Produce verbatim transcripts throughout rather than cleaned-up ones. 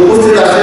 উপস্থিত আছে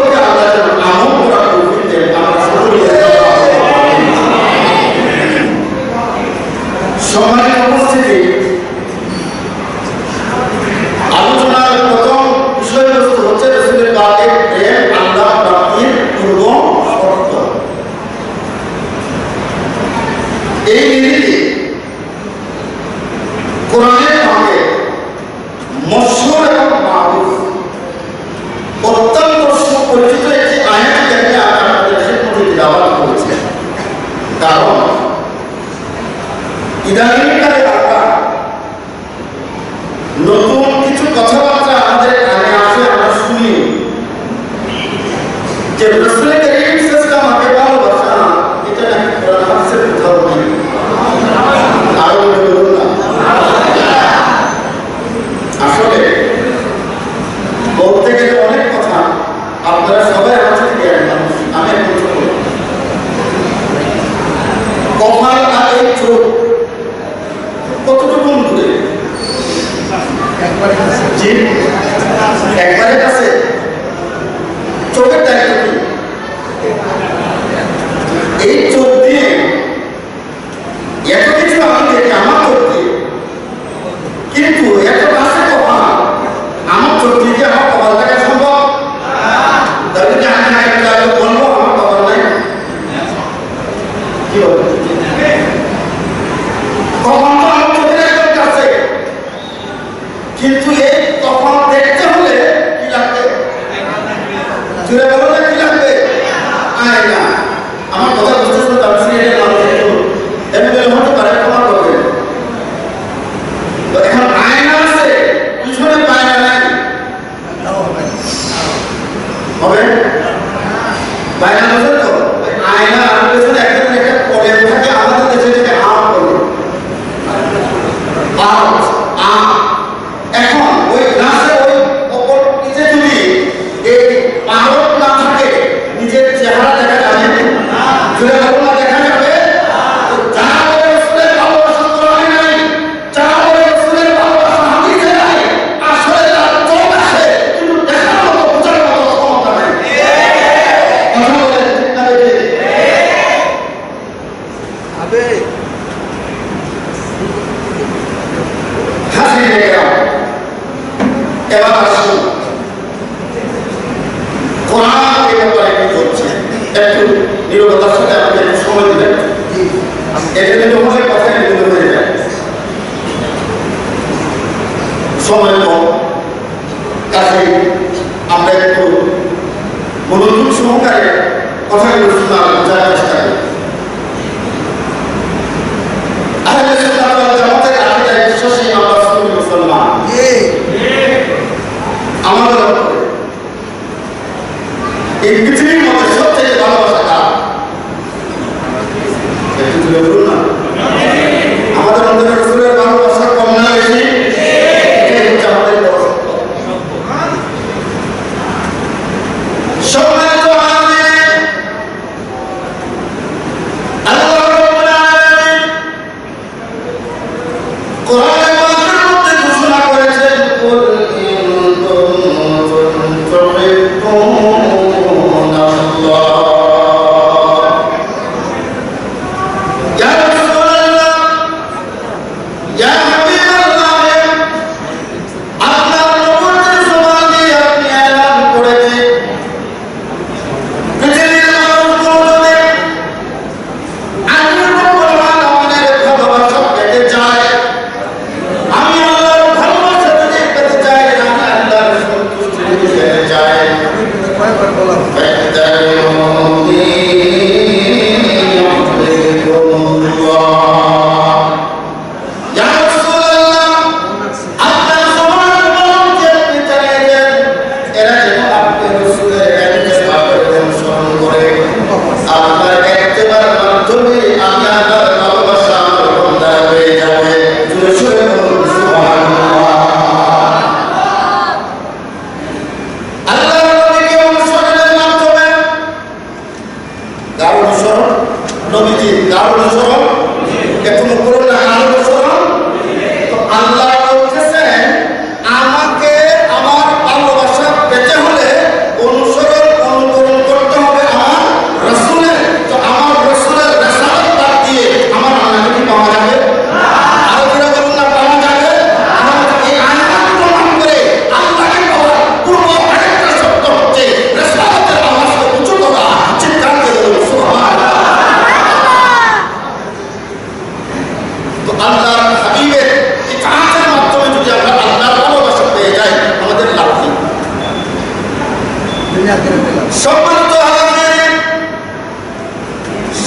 সম্মানিত হাজিরিন,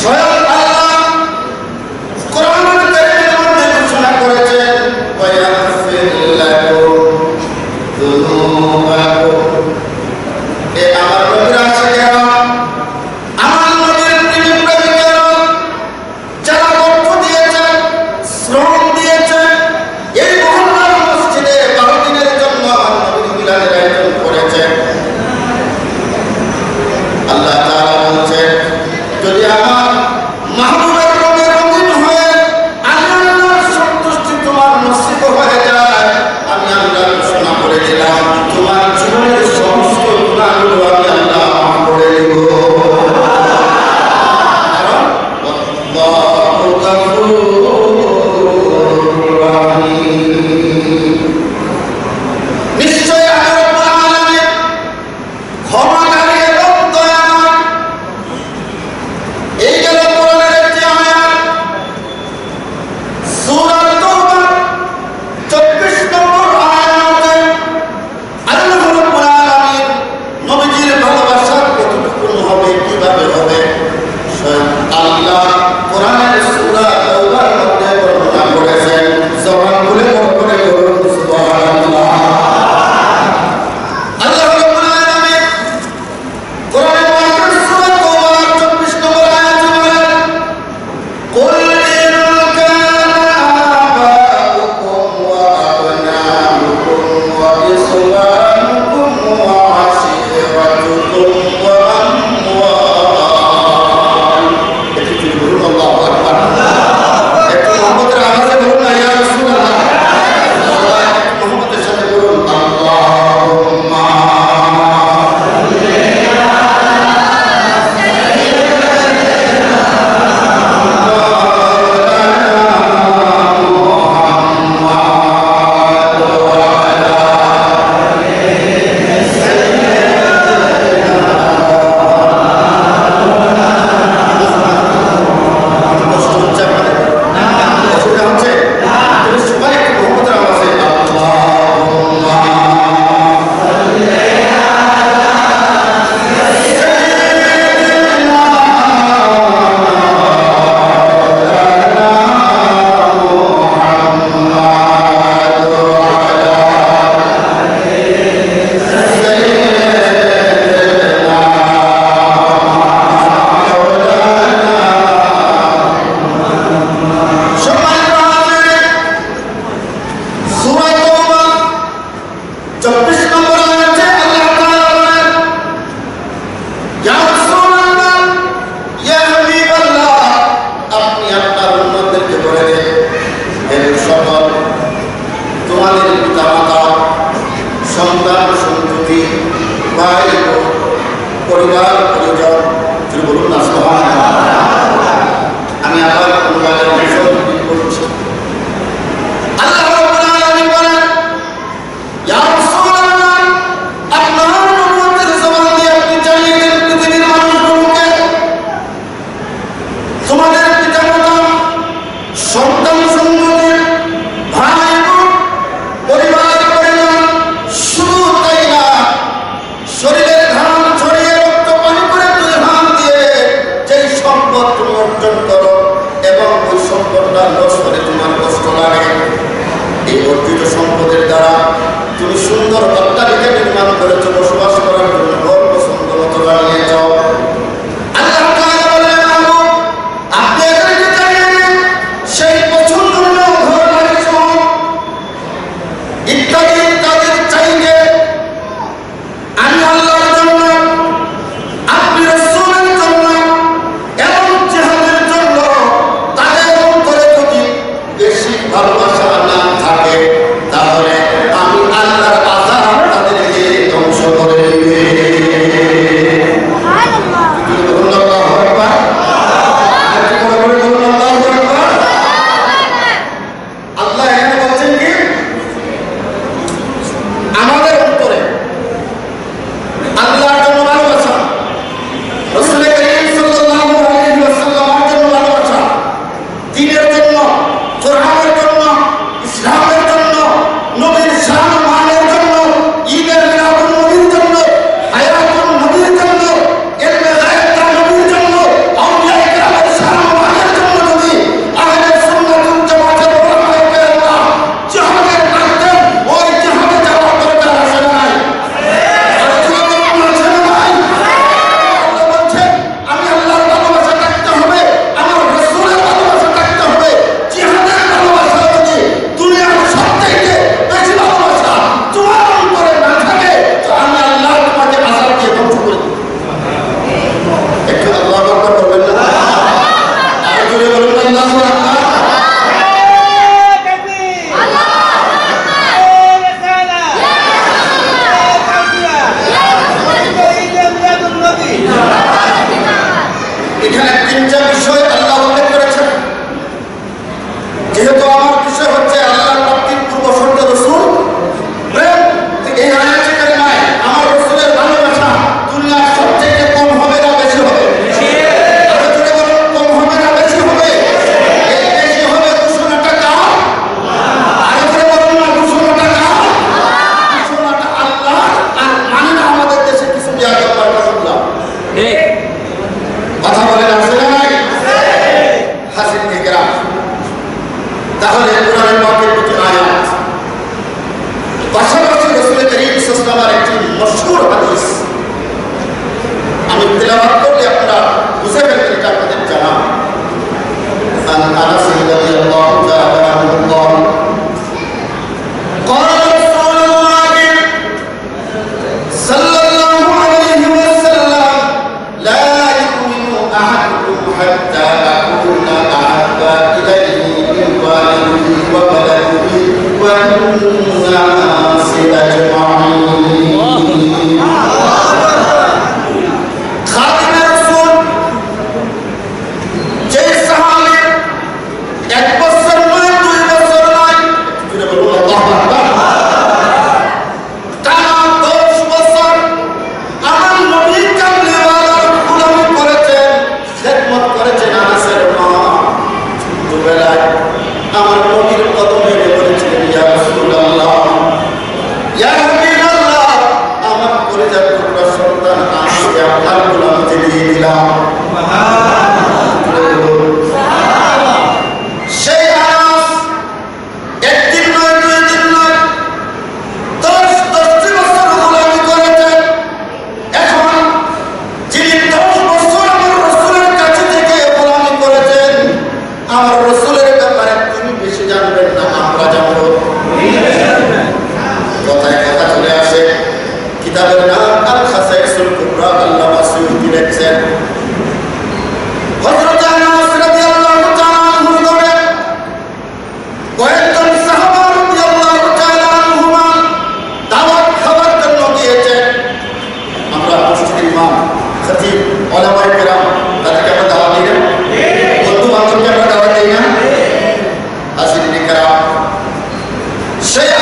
স্বয়ং আল্লাহ কোরআনুল কারীমের মধ্যে ঘোষণা করেছেন ভালোবাসা না থাকে, তাহলে আমি আল্লাহর আযাব kitabından Al-Khasais Al-Kubra Allah Suyuti ile bize Hazreti Anas radıyallahu ta'ala anhu'dan ve etten sahaba radıyallahu ta'ala anhu'dan davet haber karno diyece amra mufti imam khatib ulema-i kiram tadka badaline urdu waqt ke badaline hazir-i kiram şeyh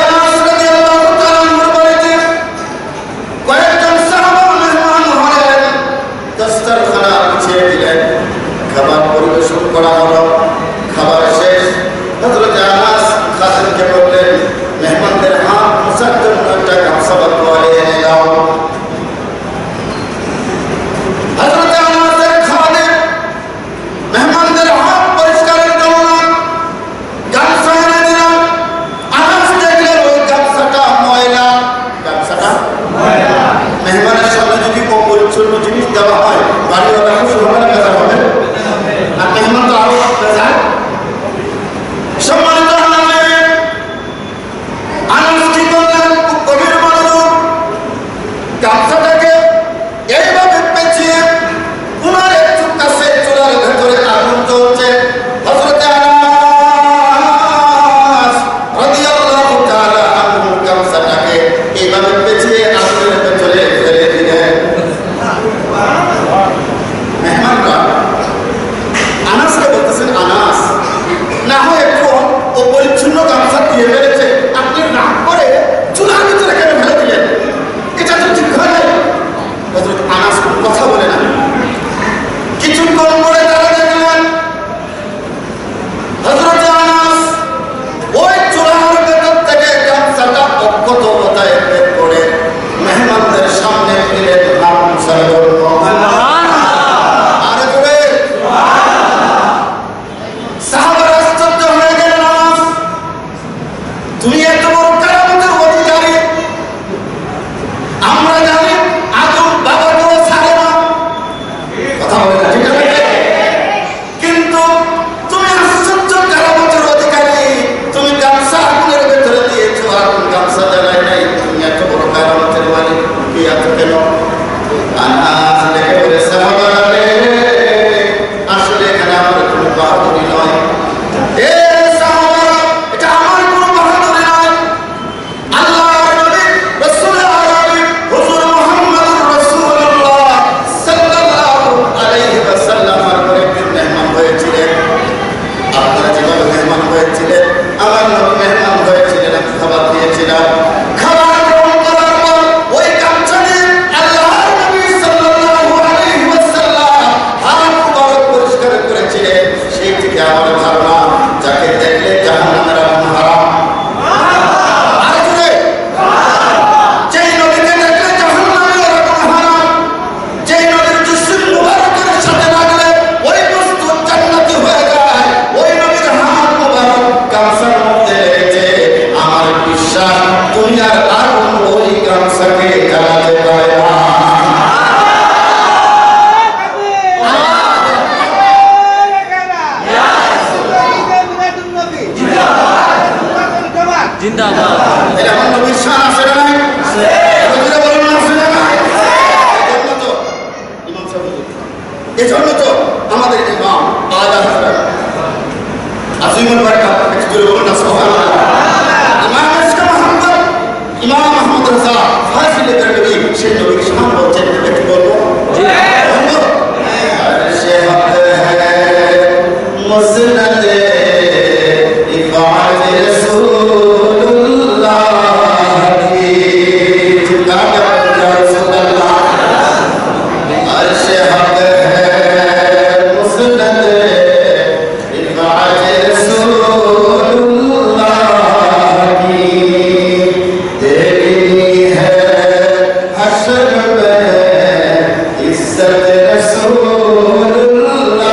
Said Rasulullah.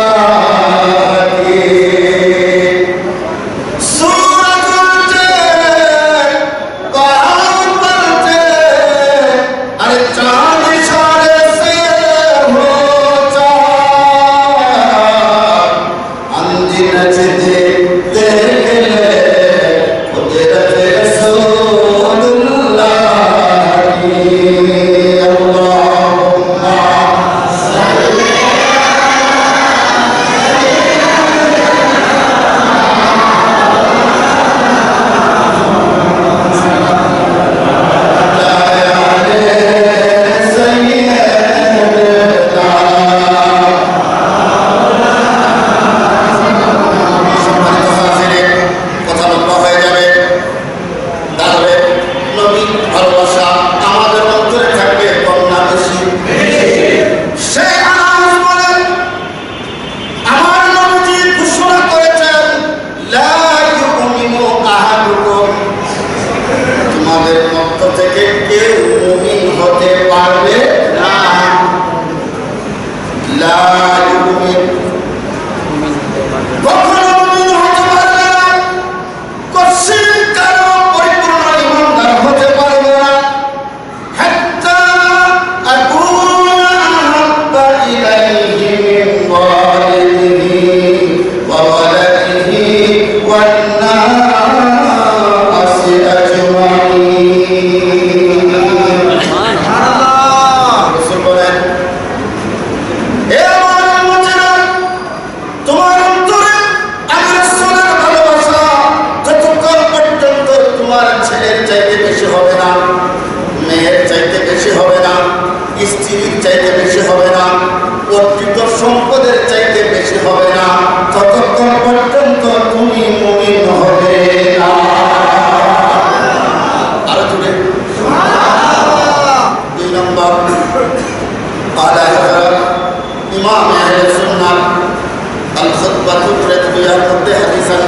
বেশি হবে না, স্ত্রীর চাইতে বেশি হবে না, অর্জিত সম্পদের চাইতে বেশি হবে না, ততক্ষণ পর্যন্ত তুমি মুমিন হবে না। আর জুড়ে দুই নম্বর ইমাম আহলে সুন্নাহ আল-খুতবাতুর রাদিয়াল্লাহু আনহু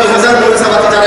হাদিস আছেন কি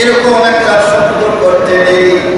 Ele como é que está a sua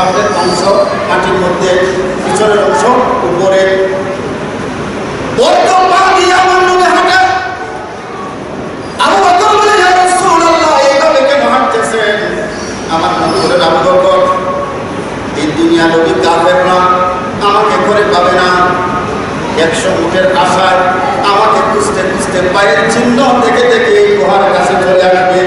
পার্টের অংশ মাটির মধ্যে পিছনের অংশ উপরে আমার মনে করে রামগর এই দুনিয়া নদী কাঁপের না আমাকে করে পাবে না একশো উঠের আশায় আমাকে খুঁজতে খুঁজতে পায়ের চিহ্ন থেকে থেকে এই গুহার কাছে চলে আসবে।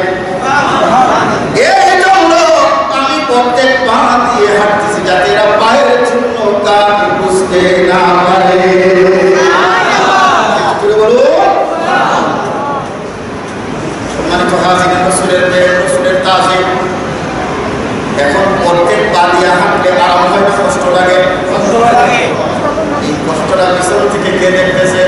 আমি প্রত্যেক পা দিয়ে হাঁটতেছি যাতে এরা পায়ের চিহ্ন তাকে খুঁজতে না পারে। এখন প্রত্যেক বালিয়া হাঁটলে আরাম হয় না, কষ্ট লাগে। এই কষ্টটা পিছন থেকে কে দেখতেছে?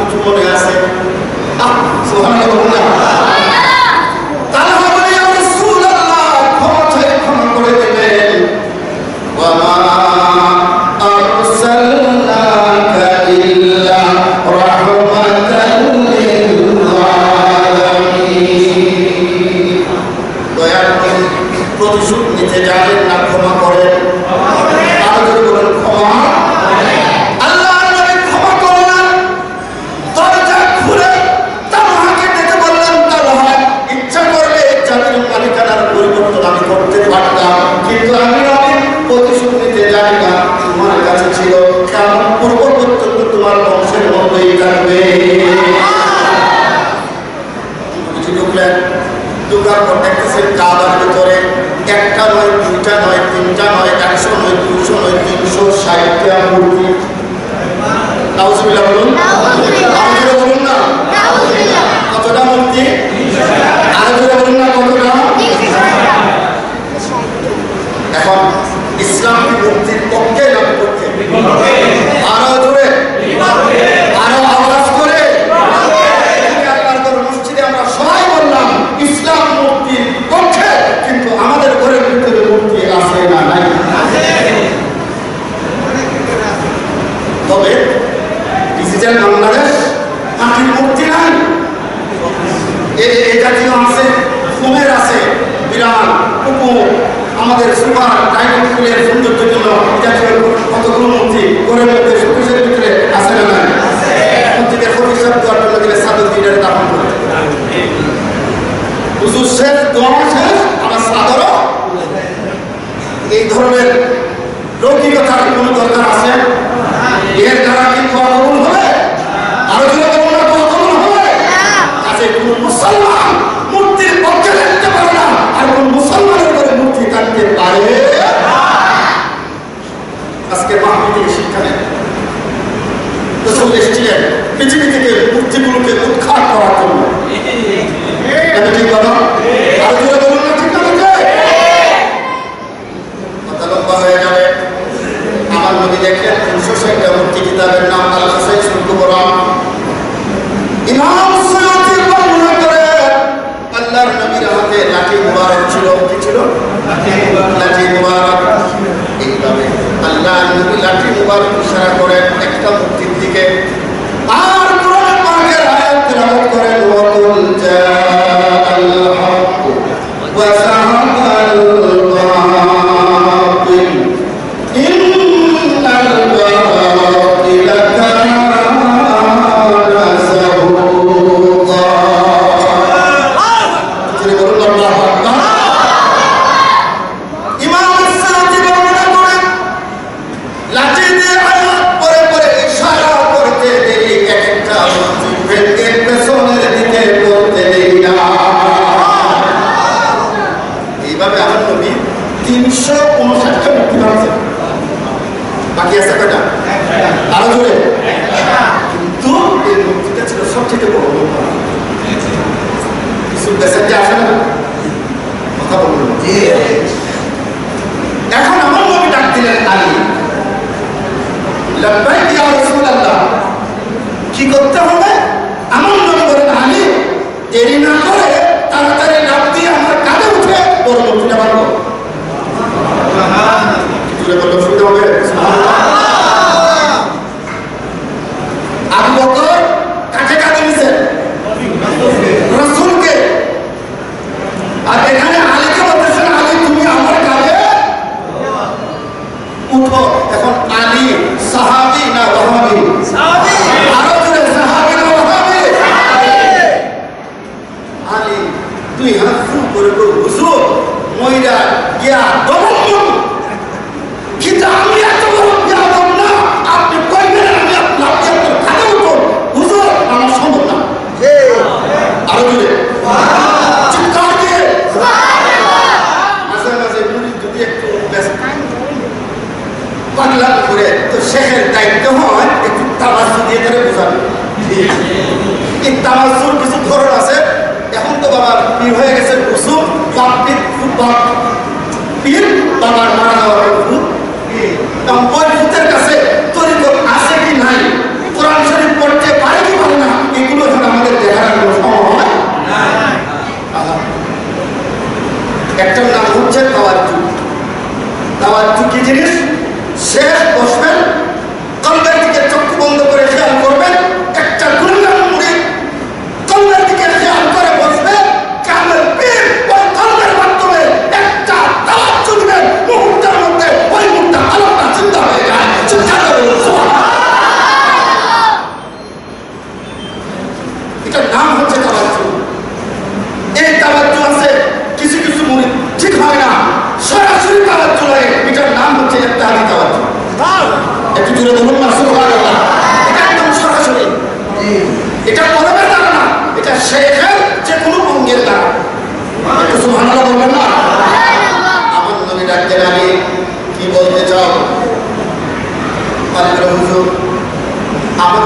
কিছু মনে আছে? Kita nak আপনার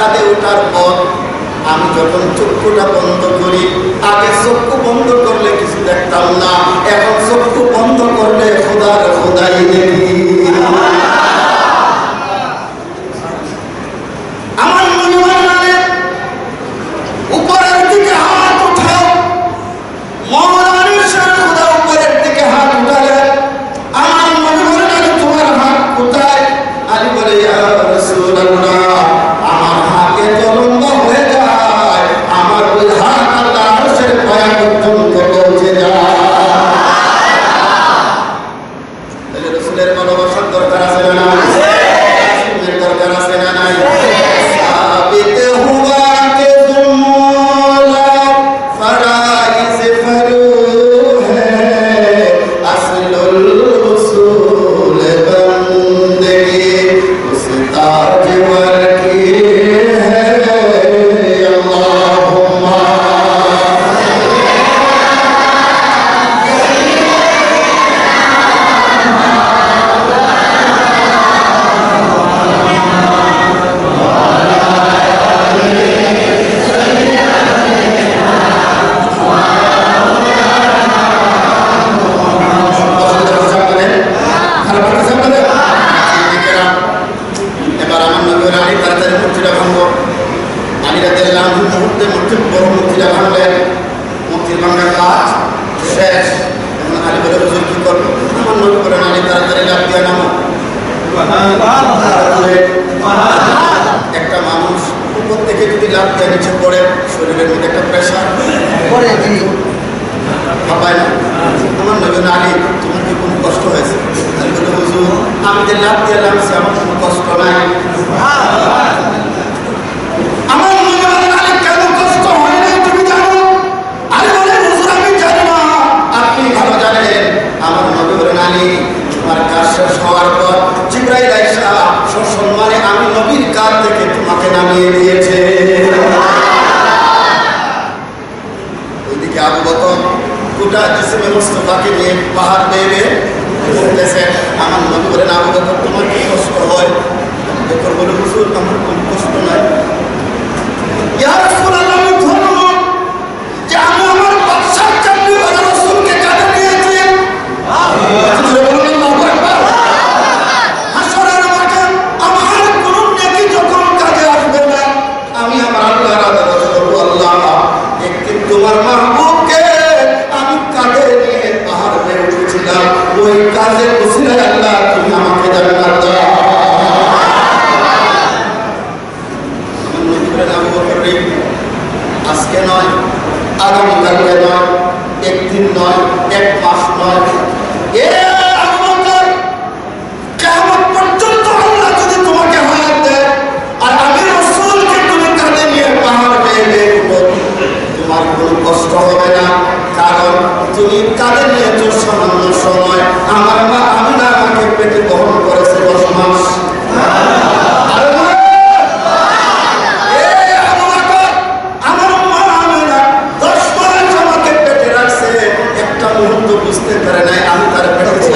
কাঁধে ওঠার পর আমি যখন চক্ষুটা বন্ধ করি, আগে চক্ষু বন্ধ করলে কিছু দেখতাম না, এখন চক্ষু বন্ধ করলে খোদার খোদাই দেখি। I'm not a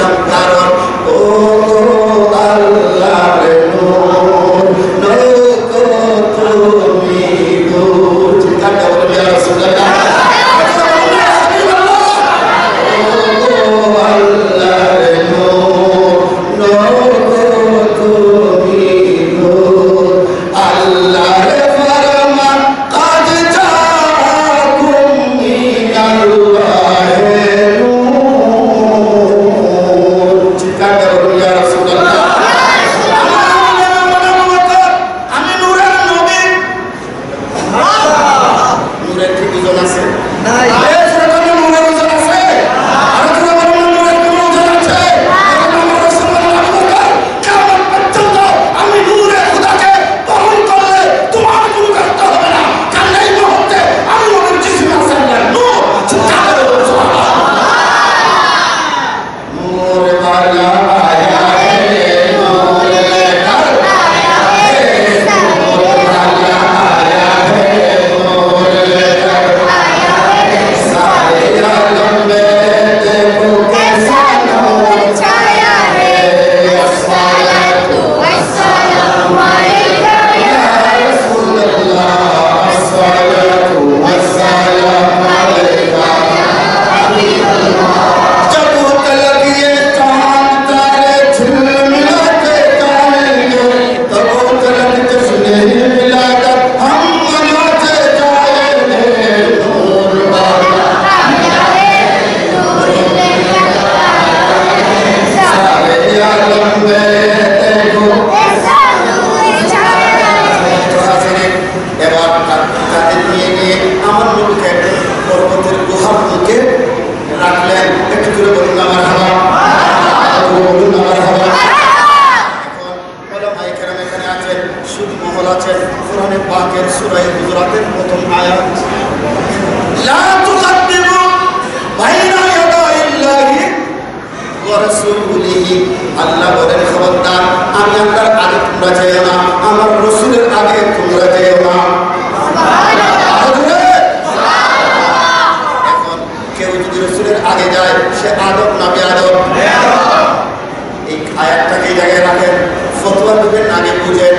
বলেছেন কোরআনে পাকের সূরা হুজুরাতের প্রথম আয়াত লা তুকদ্দিমু বাইনা ইয়াদাইল্লাহি ওয়া রাসূলিহি। আল্লাহ বলেন খবরদার আমি আল্লাহর আগে তোমরা যাইও না, আমার রাসূলের আগে তোমরা যাইও না। এখন কেউ যদি রাসূলের আগে যায় সে আদব না বেয়াদব? এই আয়াতটাকে জায়গায় রাখেন, ফতোয়া দিবেন আগে বুঝে।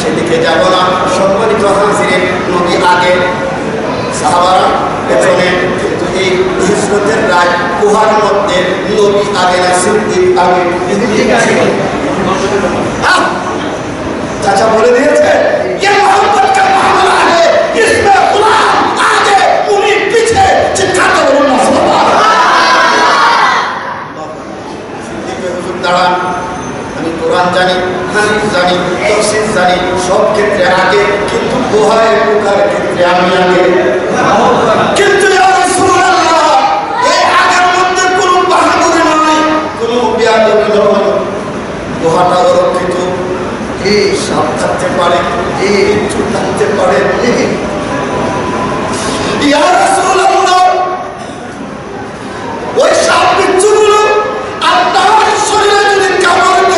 সেদিকে যাব না। সম্মানিত হাজিরিন, নবী আগে, সাহাবারা পেছনে, কিন্তু এই হিজরতের রায় উহার মধ্যে নবী আগে না সিদ্দিক আগে। চাচা বলে দিয়েছে দাঁড়ান, আমি কোরআন জানি, হাদিস জানি, তাফসীর জানি, সব ক্ষেত্রে আগে, কিন্তু দোহায় বুখার ক্ষেত্রে আমি আগে। কিন্তু ইয়া রাসূলুল্লাহ, এই আগের মধ্যে কোনো বাহাদুরি নাই, কোনো বিয়াদবি নয়। দোহাটা অরক্ষিত, এই সাপ থাকতে পারে, এই ইচ্ছু থাকতে পারে। ইয়া রাসূলুল্লাহ, ওই সাপ বিচ্ছুগুলো আপনার শরীরে যদি কামড় দেয়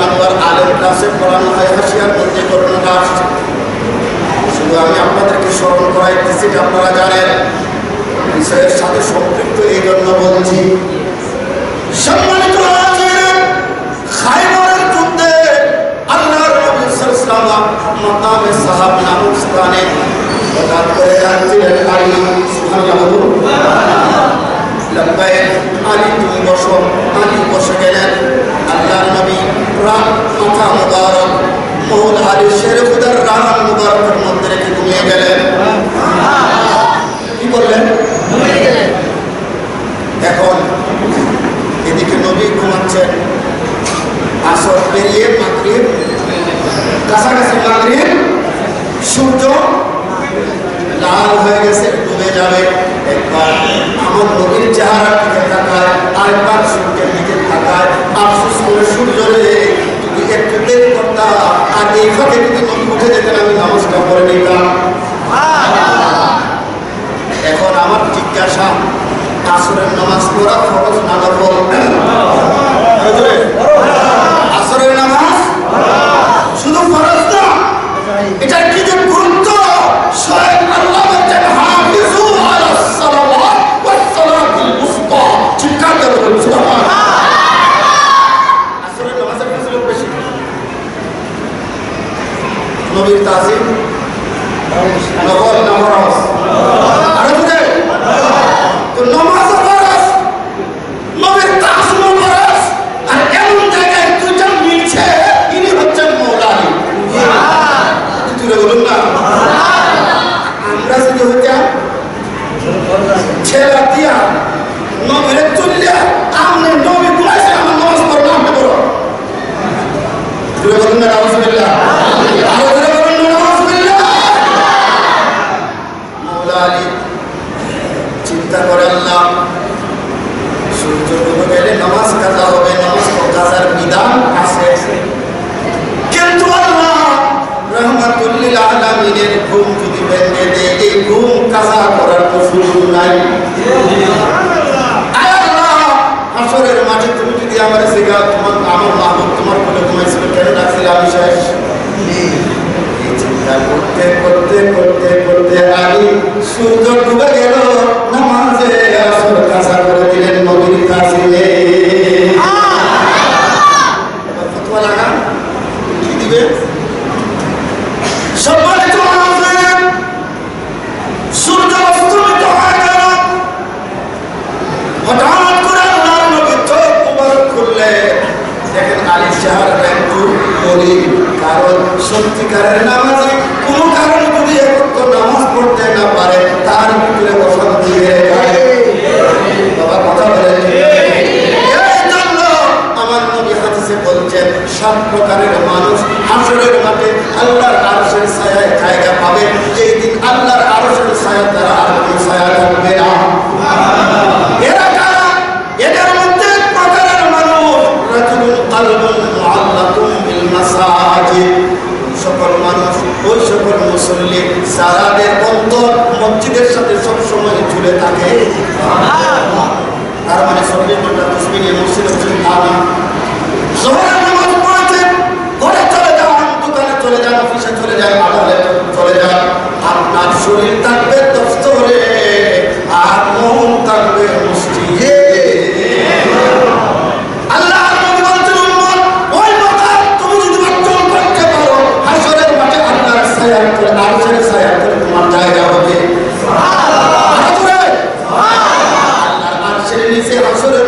নাম্বার আলেম ক্লাসে পড়ানো হয় হাসিয়ার মধ্যে করোনা দাস। শুধু আমি আপনাদেরকে স্মরণ করাই দিচ্ছি, আপনারা জানেন বিষয়ের সাথে সম্পৃক্ত, এই জন্য বলছি। সম্মানিত খাইবারের যুদ্ধে আল্লাহর নবী সাল্লাল্লাহু আলাইহি ওয়াসাল্লাম মাকামে সাহাব নামক স্থানে হঠাৎ করে যাচ্ছিলেন আলী সুবহানাল্লাহু লম্বায় আলী তুমি বসো। আলী বসে গেলেন। আল্লাহর নবী প্রাণ মাথা মুবারক মহুল আলী শের খুদার রাহান মুবারকের মধ্যে রেখে ঘুমিয়ে গেলেন। কি বললেন? এখন এদিকে নবী ঘুমাচ্ছেন, আসর পেরিয়ে মাগরিব কাছাকাছি, মাগরিব সূর্য লাল হয়ে গেছে, ডুবে যাবে। একবার আমার নবীর চেহারা দিকে তাকায়, আরেকবার সূর্যের দিকে তাকায়, আফসোস করে সূর্য রে তুমি একটু দেরি করতা, আর এই ফাঁকে যদি তুমি উঠে যেতেন আমি নমস্কার করে নিতাম। এখন আমার জিজ্ঞাসা, আসরের নামাজ পড়া ফরজ না নফল? আসরের নামাজ শুধু ফরজ না, এটার কি যে গুরুত্ব। স্বয়ং আল্লাহ বলেন হাফিজু আলাস সালাওয়াত ওয়াস সালাতুল উসতা। চিৎকার করে বলুন সুবহানাল্লাহ। আসরের নামাজের ফজিলত বেশি, নবীর তাজিম নফল না ফরজ? আরে বুঝে তো নামাজ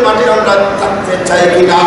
মাটির আমরা থাকতে চাই কিনা।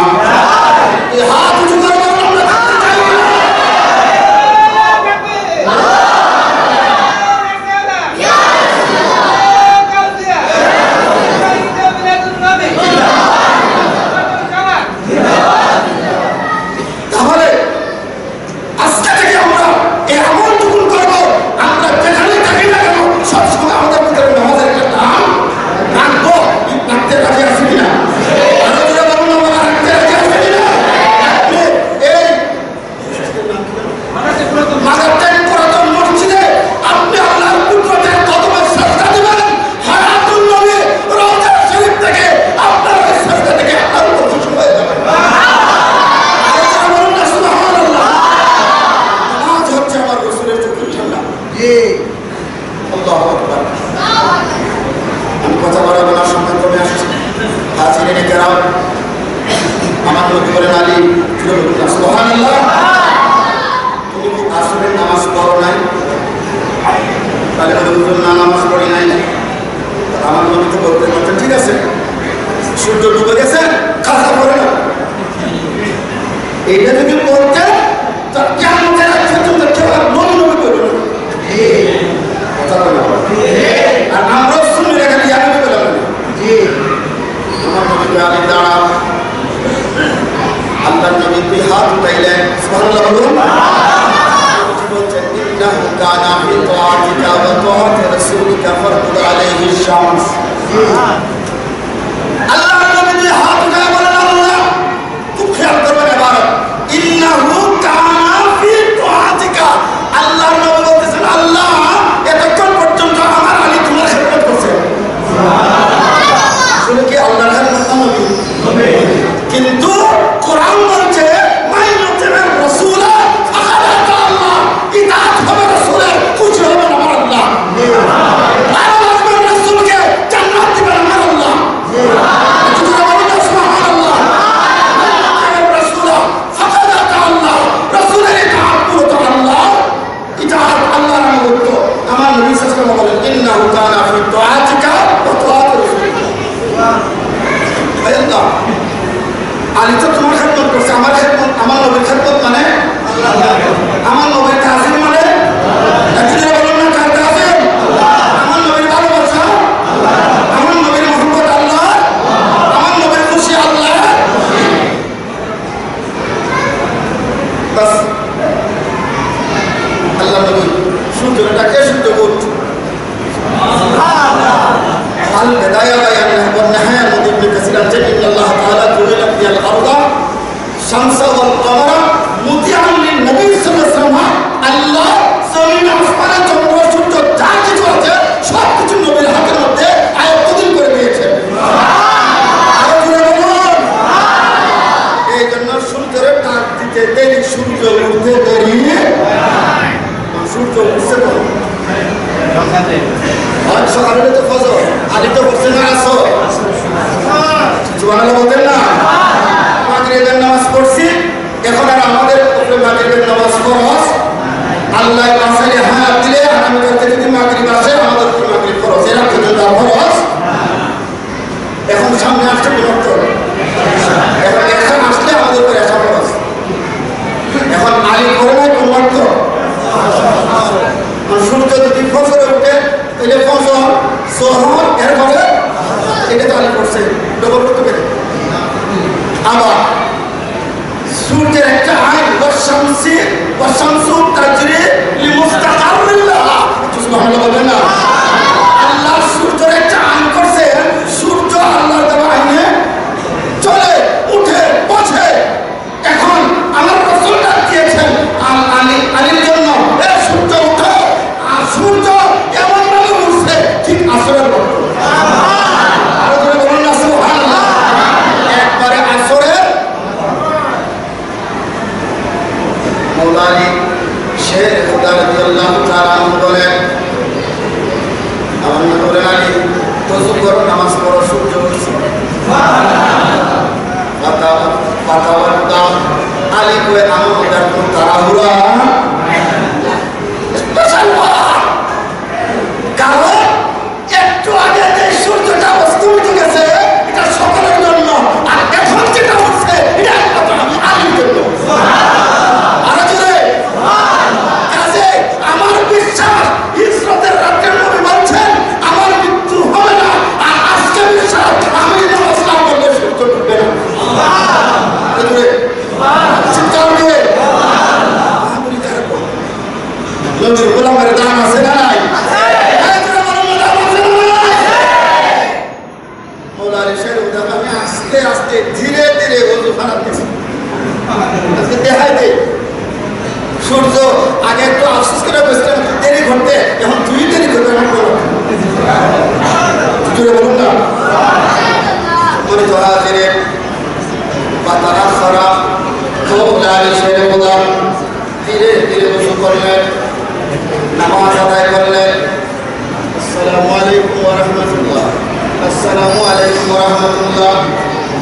Assalamu alaikum warahmatullah.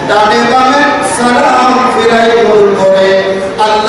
Tane bame salam firai bol kore.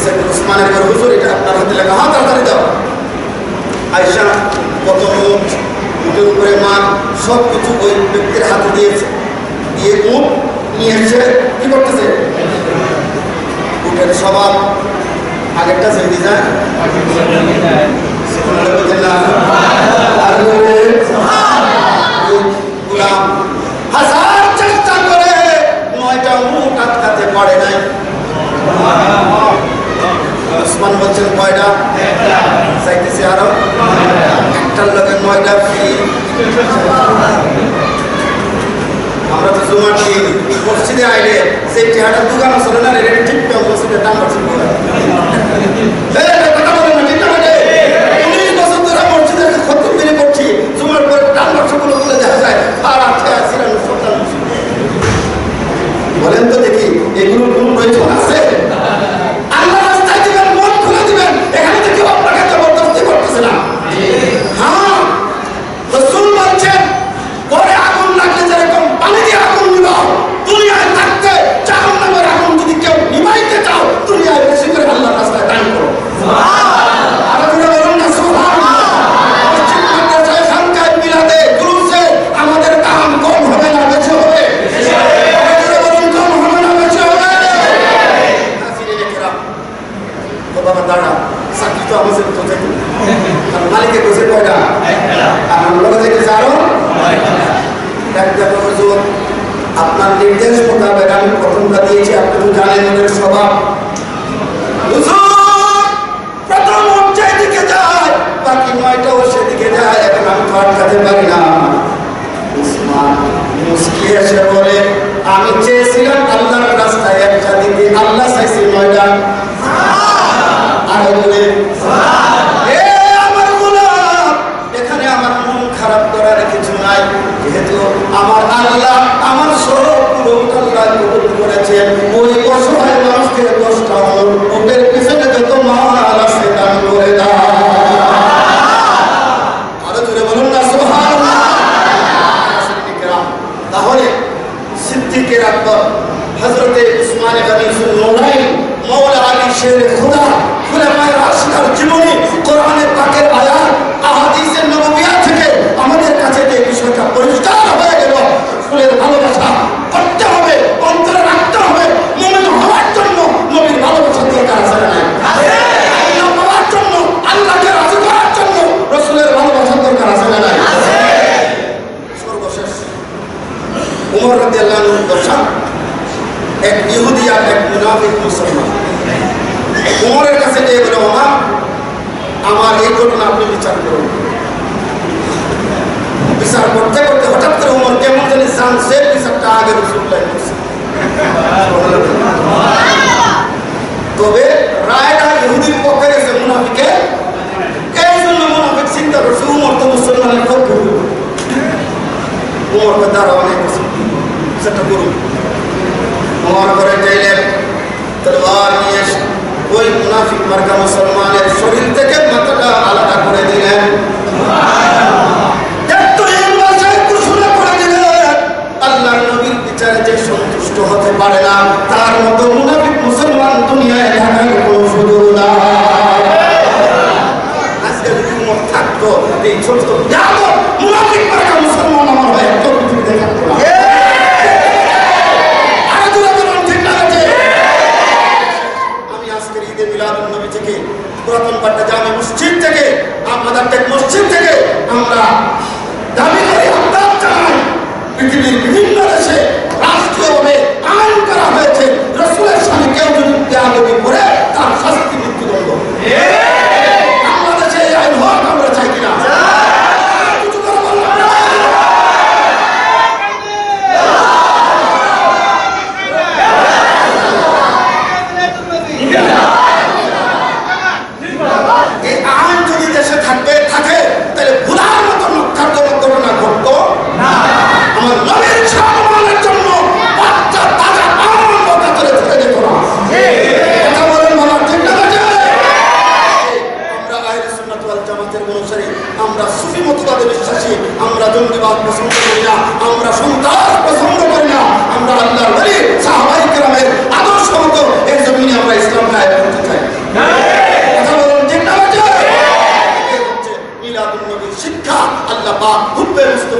Usman, Ayesha কত উট উটের উপরে মাল সব কিছু ওই ব্যক্তির হাতে দিয়েছে, দিয়ে উট নিয়ে এসে কি করতেছে উটের সবার আগেরটা ছেড়ে যায়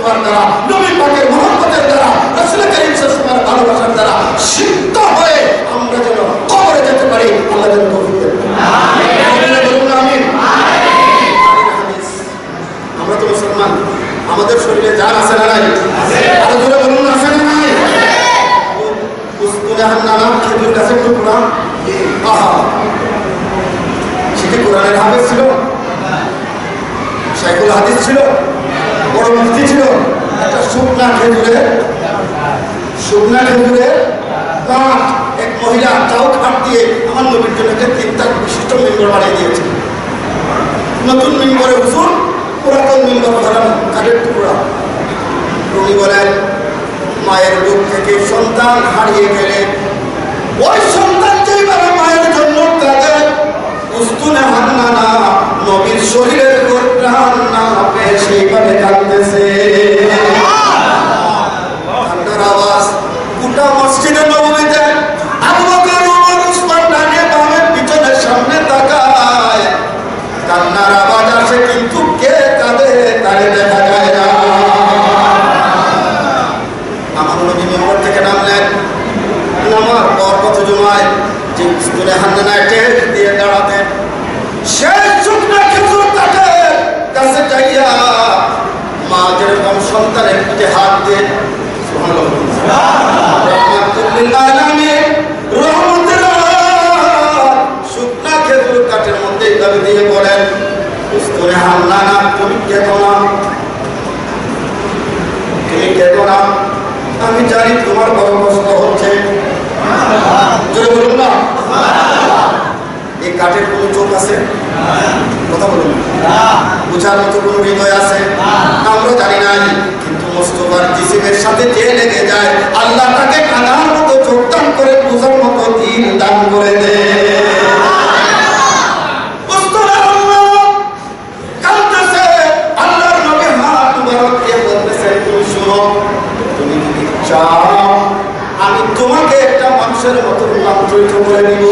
সম্মান দ্বারা নবী পাকের মহব্বতের দ্বারা রাসূল কারীম সাল্লাল্লাহু আলাইহি ওয়াসাল্লামের ভালোবাসার দ্বারা সিদ্ধ হয়ে আমরা যেন কবরে যেতে পারি আল্লাহ যেন তৌফিক দেন আমিন আমিন আমিন আমরা তো সম্মান আমাদের শরীরে জান আছে না নাই আছে আর দূরে বলুন আছে না নাই উসকুরান নাম খেজুর গাছে তো কোরআন আহা সেটা কোরআনের হাফেজ ছিল শাইখুল হাদিস ছিল বড় মুক্তি ছিল একটা শুকনা খেজুরে শুকনা খেজুরে কাঠ এক মহিলা চাউ কাঠ দিয়ে আমার নবীর জন্য একটা তিনটা বিশিষ্ট মেম্বর বানিয়ে দিয়েছে নতুন মেম্বরে উসুল পুরাতন মেম্বর ধরানো কাঠের টুকরা রবি বলেন মায়ের বুক থেকে সন্তান হারিয়ে গেলে ওই সন্তান যেইভাবে মায়ের জন্য তাদের উস্তুনে হান্না না নবীর শরীরের কোরআন না পেয়ে সেইভাবে কাঁদতেছে কান্নার আওয়াজ গোটা মসজিদে নববীতে আবু বকর ওমর উসমান ডানে বামে পিছনে সামনে তাকায় কান্নার আওয়াজ আসে কিন্তু কে কাঁদে তারে দেখা যায় না আমার নবী মেম্বর থেকে নামলেন নামার পর কত জুমায় যে উস্তুনে হান্না না টের দিয়ে দাঁড়াতেন সেই চুপটা খেজুর কাঠের কাছে যাইয়া মা যেরকম সন্তানের পিঠে হাত দিয়ে শুকনা খেজুর কাঠের মধ্যে দাবি দিয়ে বলেন উস্তুনে হান্না না তুমি কেঁদো না তুমি কেঁদো না আমি জানি তোমার বড় কষ্ট হচ্ছে জোরে বলুন না এই কাঠের কোনো চোখ আছে কথা বলুন বুঝার মতো কোনো হৃদয় আছে আমরা জানি নাই কিন্তু মোস্তফার জিসিমের সাথে যে লেগে যায় আল্লাহ তাকে কানার মতো চোখ দান করে বুঝার মতো দিন দান করে দেয় আল্লাহর নবী হাত মুবারককে বলতেছে তুমি শুনো তুমি যদি চাও আমি তোমাকে একটা মানুষের মতো রূপান্তরিত করে দিব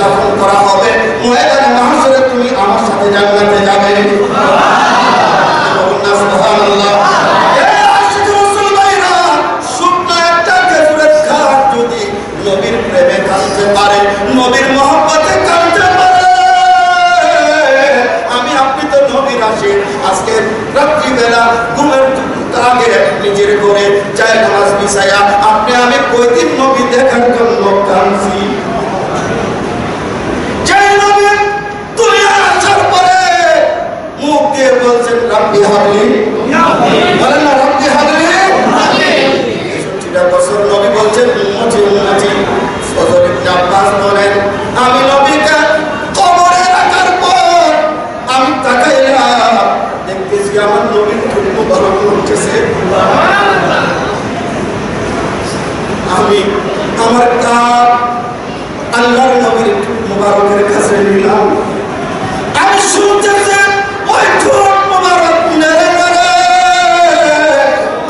দাফন করা হবে ময়দানে মাহশরে তুমি আমার সাথে জান্নাতে যাবে আমি আপনি তো নবীর আসি আজকে রাত্রিবেলা ঘুমের আগে নিজের ঘরে চায় নামাজ বিছায়া আপনি আমি কয়দিন নবী দেখার জন্য কাঁদছি আমি আমার কাপ আল্লাহর নবীর মুবারকের কাছে নিলাম আমি শুনতেছি ওই ঠোঁট মুবারক নেড়ে নেড়ে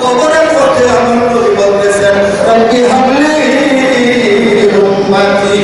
কবরের পথে আমার নবী বলতেছেন রব্বি হাবলি উম্মতি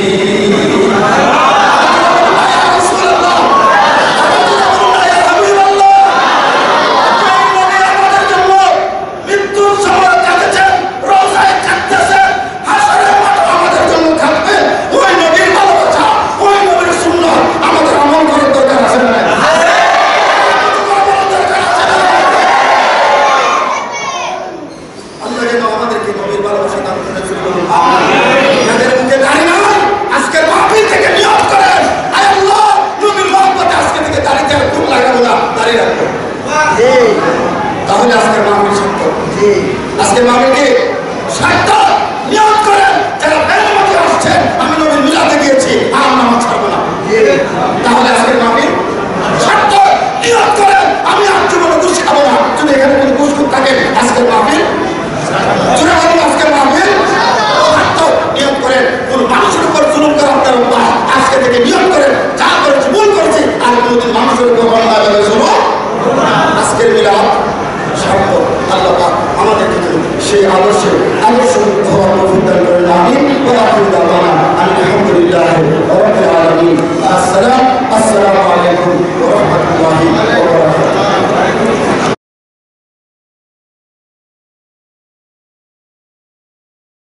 সেই আদর্শে আদর্শ عليكم ورحمة الله وبركاته.